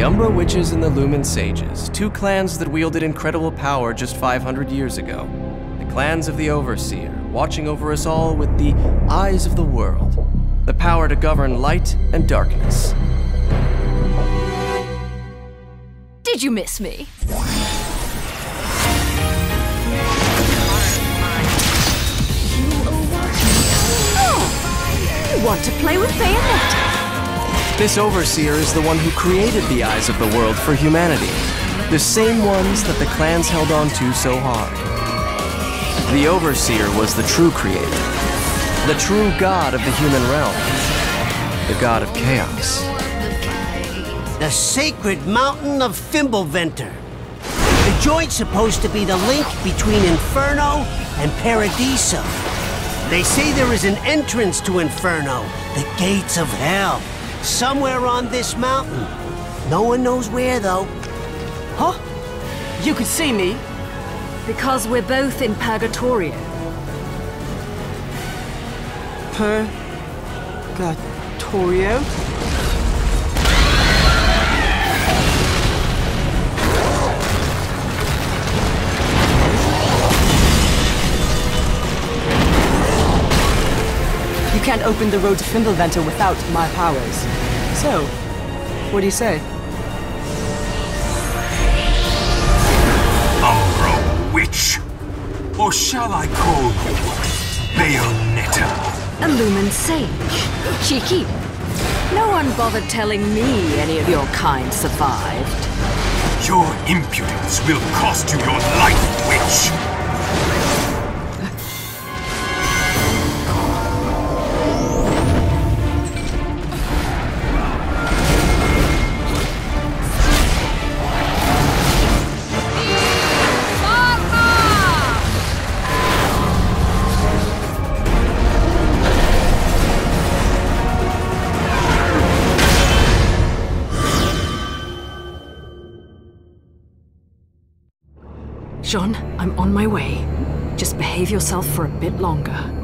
The Umbra Witches and the Lumen Sages, two clans that wielded incredible power just 500 years ago. The clans of the Overseer, watching over us all with the Eyes of the World. The power to govern light and darkness. Did you miss me? Oh! You want to play with Bayonetta? This Overseer is the one who created the Eyes of the World for humanity. The same ones that the clans held on to so hard. The Overseer was the true creator. The true god of the human realm. The god of chaos. The sacred mountain of Fimbulwinter. The joint supposed to be the link between Inferno and Paradiso. They say there is an entrance to Inferno, the Gates of Hell. Somewhere on this mountain. No one knows where, though. Huh? You could see me? Because we're both in Purgatorio. Purgatorio? You can't open the road to Fimbulwinter without my powers. So, what do you say? Umbra Witch? Or shall I call you Bayonetta? A Lumen Sage. Cheeky. No one bothered telling me any of your kind survived. Your impudence will cost you your life, Witch! John, I'm on my way. Just behave yourself for a bit longer.